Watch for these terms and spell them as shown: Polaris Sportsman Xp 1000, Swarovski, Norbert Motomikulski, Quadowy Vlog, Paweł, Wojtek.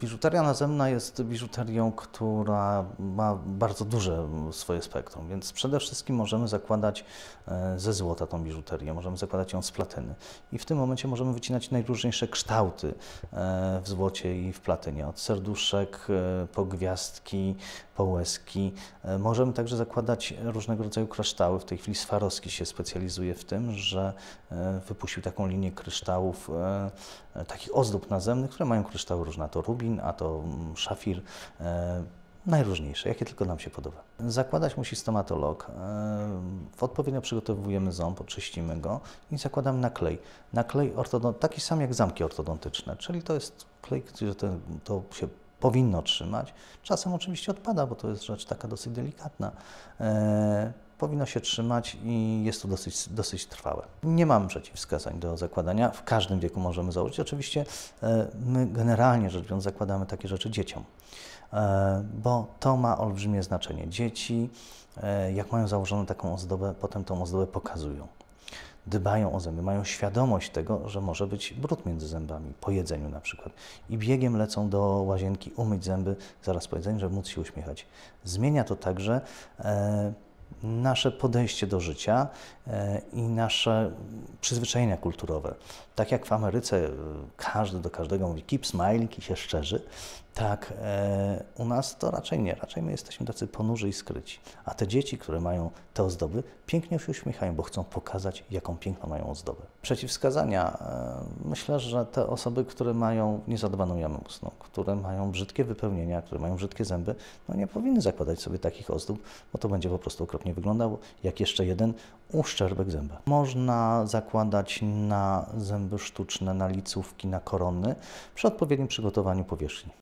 Biżuteria nazemna jest biżuterią, która ma bardzo duże swoje spektrum, więc przede wszystkim możemy zakładać ze złota tą biżuterię, możemy zakładać ją z platyny i w tym momencie możemy wycinać najróżniejsze kształty w złocie i w platynie, od serduszek, po gwiazdki, po łezki. Możemy także zakładać różnego rodzaju kryształy. W tej chwili Swarovski się specjalizuje w tym, że wypuścił taką linię kryształów, takich ozdób nazemnych, które mają kryształy różne, a to rubin, a to szafir, najróżniejsze, jakie tylko nam się podoba. Zakładać musi stomatolog, odpowiednio przygotowujemy ząb, oczyścimy go i zakładamy na klej. Na klej taki sam jak zamki ortodontyczne, czyli to jest klej, gdzie to się powinno trzymać. Czasem oczywiście odpada, bo to jest rzecz taka dosyć delikatna. Powinno się trzymać i jest to dosyć trwałe. Nie mamy przeciwwskazań do zakładania, w każdym wieku możemy założyć. Oczywiście my generalnie rzecz biorąc zakładamy takie rzeczy dzieciom, bo to ma olbrzymie znaczenie. Dzieci, jak mają założoną taką ozdobę, potem tą ozdobę pokazują. Dbają o zęby, mają świadomość tego, że może być brud między zębami, po jedzeniu na przykład. I biegiem lecą do łazienki umyć zęby zaraz po jedzeniu, żeby móc się uśmiechać. Zmienia to także nasze podejście do życia i nasze przyzwyczajenia kulturowe. Tak jak w Ameryce każdy do każdego mówi keep smiling i się szczerzy, tak u nas to raczej nie. Raczej my jesteśmy tacy ponurzy i skryci. A te dzieci, które mają te ozdoby, pięknie się uśmiechają, bo chcą pokazać, jaką piękną mają ozdobę. Przeciwwskazania. Myślę, że te osoby, które mają niezadbaną jamę ustną, które mają brzydkie wypełnienia, które mają brzydkie zęby, no nie powinny zakładać sobie takich ozdób, bo to będzie po prostu okropnie wyglądało, jak jeszcze jeden uszczerbek zęba. Można zakładać na zęby sztuczne, na licówki, na korony przy odpowiednim przygotowaniu powierzchni.